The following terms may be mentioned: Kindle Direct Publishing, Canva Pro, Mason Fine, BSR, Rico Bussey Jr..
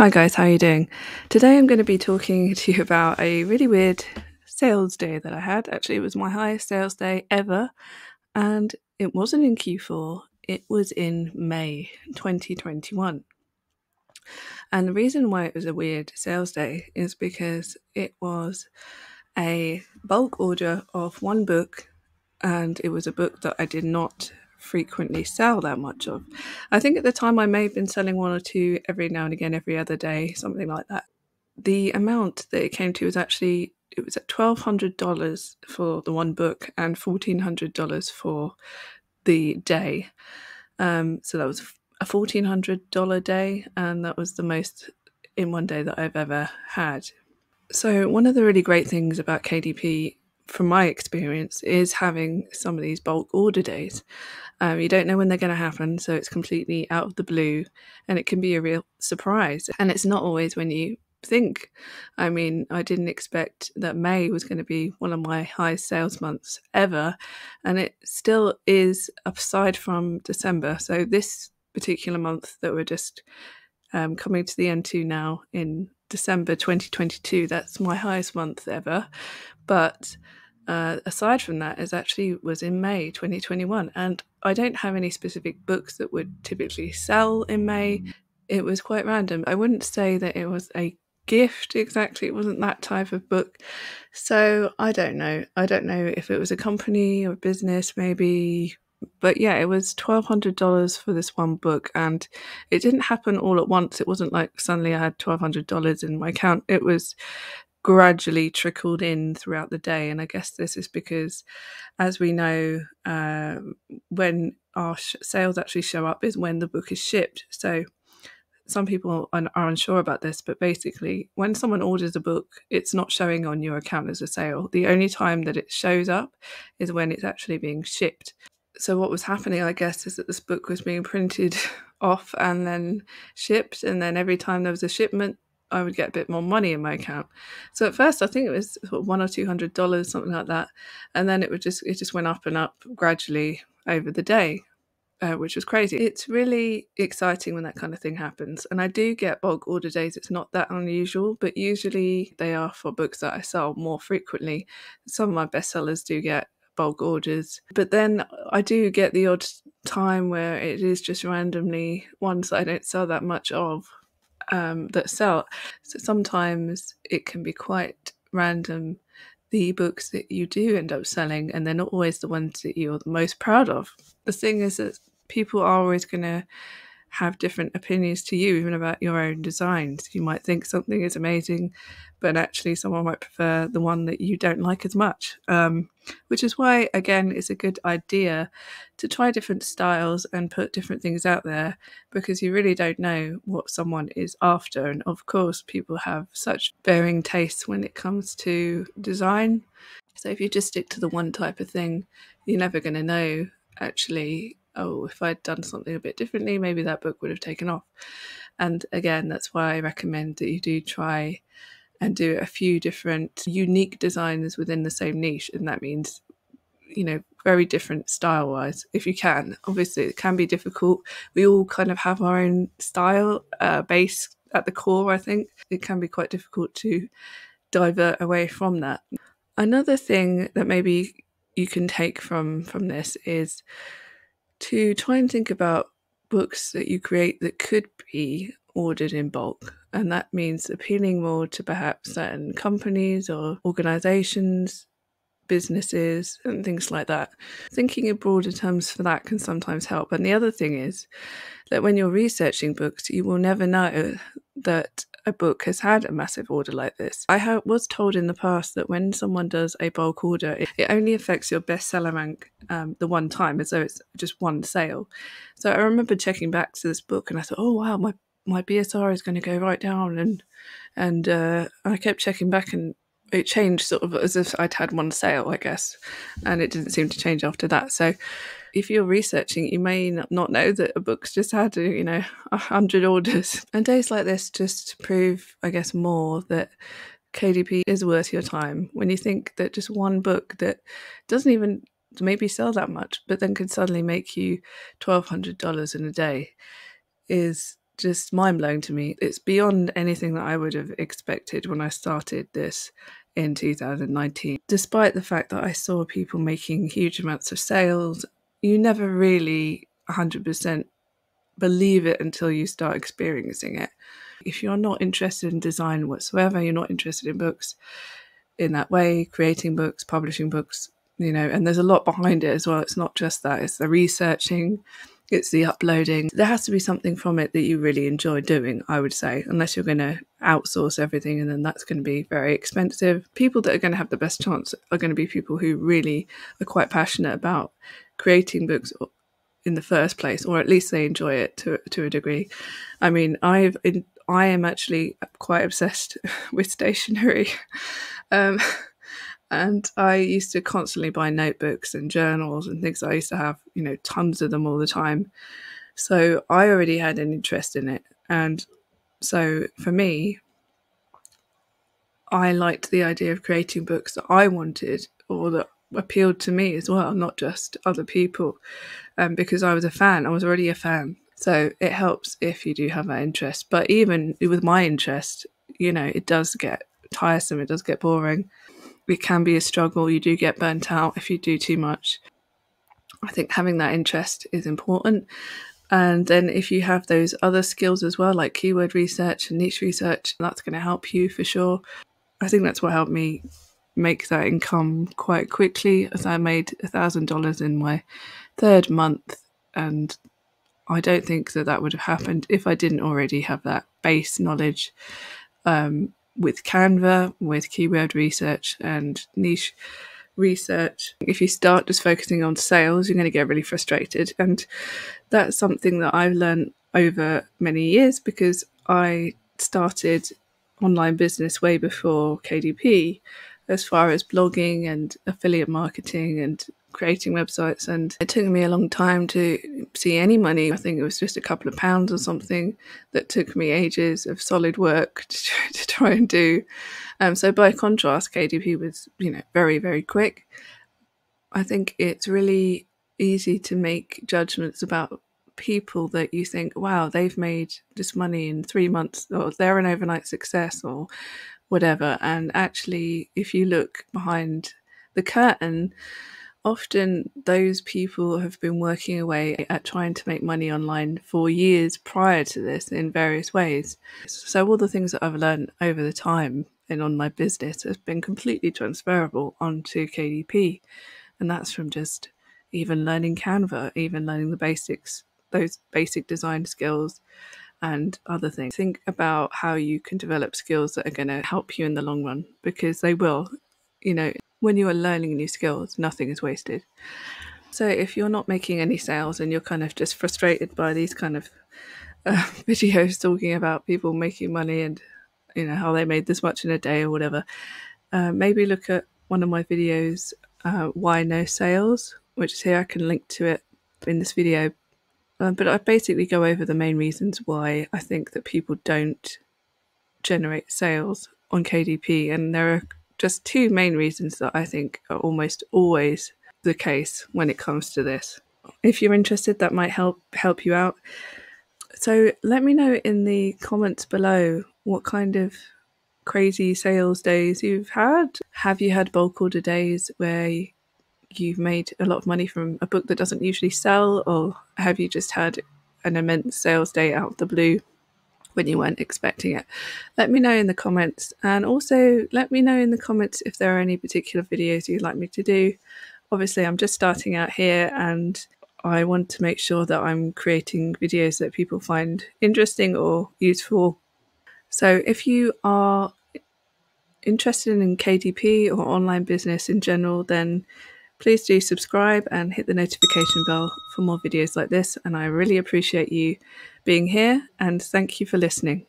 Hi guys, how are you doing? Today I'm going to be talking to you about a really weird sales day that I had. Actually, it was my highest sales day ever, and it wasn't in Q4, it was in May 2021. And the reason why it was a weird sales day is because it was a bulk order of one book, and it was a book that I did not frequently sell that much of. I think at the time I may have been selling one or two every now and again, every other day, something like that. The amount that it came to was actually, it was at $1,200 for the one book and $1,400 for the day. So that was a $1,400 day, and that was the most in one day that I've ever had. So one of the really great things about KDP from my experience is having some of these bulk order days. You don't know when they're going to happen, so it's completely out of the blue and it can be a real surprise, and it's not always when you think. I mean, I didn't expect that May was going to be one of my highest sales months ever, and it still is, aside from December. So this particular month that we're just coming to the end to now in December 2022, that's my highest month ever. But aside from that, it actually was in May 2021, and I don't have any specific books that would typically sell in May. It was quite random. I wouldn't say that it was a gift exactly, it wasn't that type of book, so I don't know. I don't know if it was a company or a business maybe, but yeah, it was $1,200 for this one book, and it didn't happen all at once. It wasn't like suddenly I had $1,200 in my account. It was gradually trickled in throughout the day, and I guess this is because, as we know, when our sales actually show up is when the book is shipped. So some people are unsure about this, but basically when someone orders a book, it's not showing on your account as a sale. The only time that it shows up is when it's actually being shipped. So what was happening, I guess, is that this book was being printed off and then shipped, and then every time there was a shipment I would get a bit more money in my account. So at first I think it was $100 or $200, something like that, and then it just went up and up gradually over the day, which was crazy. It's really exciting when that kind of thing happens, and I do get bulk order days. It's not that unusual, but usually they are for books that I sell more frequently. Some of my bestsellers do get bulk orders, but then I do get the odd time where it is just randomly ones that I don't sell that much of that sell. So sometimes it can be quite random, the books that you do end up selling, and they're not always the ones that you're the most proud of. The thing is that people are always going to have different opinions to you, even about your own designs. You might think something is amazing, but actually someone might prefer the one that you don't like as much, which is why, again, it's a good idea to try different styles and put different things out there, because you really don't know what someone is after. And of course, people have such varying tastes when it comes to design, so if you just stick to the one type of thing, you're never going to know, actually, oh, if I'd done something a bit differently, maybe that book would have taken off. And again, that's why I recommend that you do try and do a few different unique designs within the same niche. And that means, you know, very different style-wise, if you can. Obviously, it can be difficult. We all kind of have our own style base at the core, I think. It can be quite difficult to divert away from that. Another thing that maybe you can take from this is to try and think about books that you create that could be ordered in bulk. And that means appealing more to perhaps certain companies or organisations, businesses, and things like that. Thinking in broader terms for that can sometimes help. And the other thing is that when you're researching books, you will never know that a book has had a massive order like this. I was told in the past that when someone does a bulk order, it only affects your bestseller rank the one time, as though it's just one sale. So I remember checking back to this book and I thought, oh wow, my BSR is going to go right down, and I kept checking back, and it changed sort of as if I'd had one sale, I guess, and it didn't seem to change after that. So if you're researching, you may not know that a book's just had, you know, 100 orders. And days like this just prove, I guess, more that KDP is worth your time. When you think that just one book that doesn't even maybe sell that much, but then can suddenly make you $1,200 in a day, is just mind-blowing to me. It's beyond anything that I would have expected when I started this in 2019. Despite the fact that I saw people making huge amounts of sales, you never really 100% believe it until you start experiencing it. If you're not interested in design whatsoever, you're not interested in books in that way, creating books, publishing books, you know, and there's a lot behind it as well. It's not just that, it's the researching, it's the uploading. There has to be something from it that you really enjoy doing, I would say, unless you're going to outsource everything, and then that's going to be very expensive. People that are going to have the best chance are going to be people who really are quite passionate about creating books in the first place, or at least they enjoy it to a degree. I mean, I am actually quite obsessed with stationery. And I used to constantly buy notebooks and journals and things. I used to have, you know, tons of them all the time. So I already had an interest in it. And so for me, I liked the idea of creating books that I wanted or that appealed to me as well, not just other people. Because I was a fan, I was already a fan. So it helps if you do have that interest. But even with my interest, you know, it does get tiresome, it does get boring. It can be a struggle. You do get burnt out if you do too much. I think having that interest is important. And then if you have those other skills as well, like keyword research and niche research, that's going to help you for sure. I think that's what helped me make that income quite quickly, as I made $1,000 in my third month. And I don't think that that would have happened if I didn't already have that base knowledge with Canva, with keyword research and niche research. If you start just focusing on sales, you're going to get really frustrated. And that's something that I've learned over many years, because I started online business way before KDP, as far as blogging and affiliate marketing and creating websites. And it took me a long time to see any money. I think it was just a couple of pounds or something that took me ages of solid work to try and do. So by contrast, KDP was, you know, very, very quick. I think it's really easy to make judgments about people that you think, wow, they've made this money in 3 months, or they're an overnight success or whatever. And actually, if you look behind the curtain, often those people have been working away at trying to make money online for years prior to this in various ways. So all the things that I've learned over the time in online business has been completely transferable onto KDP. And that's from just even learning Canva, even learning the basics, those basic design skills and other things. Think about how you can develop skills that are going to help you in the long run, because they will, you know. When you are learning new skills, nothing is wasted. So if you're not making any sales and you're kind of just frustrated by these kind of videos talking about people making money and, you know, how they made this much in a day or whatever, maybe look at one of my videos, Why No Sales, which is here. I can link to it in this video. But I basically go over the main reasons why I think that people don't generate sales on KDP. And there are just two main reasons that I think are almost always the case when it comes to this. If you're interested, that might help you out. So let me know in the comments below what kind of crazy sales days you've had. Have you had bulk order days where you've made a lot of money from a book that doesn't usually sell? Or have you just had an immense sales day out of the blue when you weren't expecting it? Let me know in the comments, and also let me know in the comments if there are any particular videos you'd like me to do. Obviously, I'm just starting out here, and I want to make sure that I'm creating videos that people find interesting or useful. So if you are interested in KDP or online business in general, then please do subscribe and hit the notification bell for more videos like this. And I really appreciate you being here, and thank you for listening.